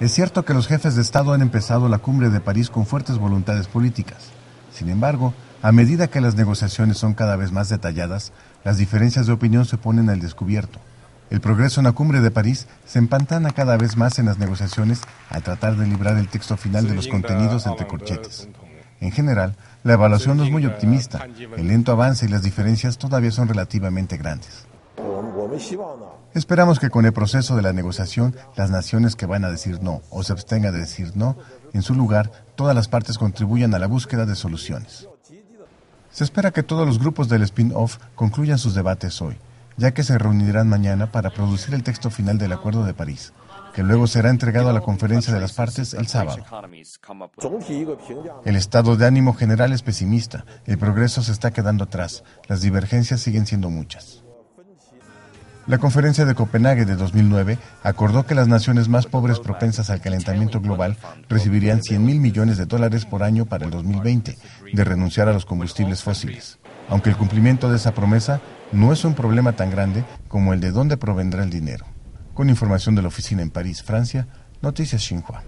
Es cierto que los jefes de Estado han empezado la Cumbre de París con fuertes voluntades políticas. Sin embargo, a medida que las negociaciones son cada vez más detalladas, las diferencias de opinión se ponen al descubierto. El progreso en la Cumbre de París se empantana cada vez más en las negociaciones al tratar de librar el texto final de los contenidos entre corchetes. En general, la evaluación no es muy optimista, el lento avance y las diferencias todavía son relativamente grandes. Esperamos que con el proceso de la negociación, las naciones que van a decir no o se abstengan de decir no, en su lugar, todas las partes contribuyan a la búsqueda de soluciones. Se espera que todos los grupos del spin-off concluyan sus debates hoy, ya que se reunirán mañana para producir el texto final del Acuerdo de París, que luego será entregado a la Conferencia de las Partes el sábado. El estado de ánimo general es pesimista, el progreso se está quedando atrás, las divergencias siguen siendo muchas. La Conferencia de Copenhague de 2009 acordó que las naciones más pobres propensas al calentamiento global recibirían $100.000 millones por año para el 2020 de renunciar a los combustibles fósiles. Aunque el cumplimiento de esa promesa no es un problema tan grande como el de dónde provendrá el dinero. Con información de la oficina en París, Francia, Noticias Xinhua.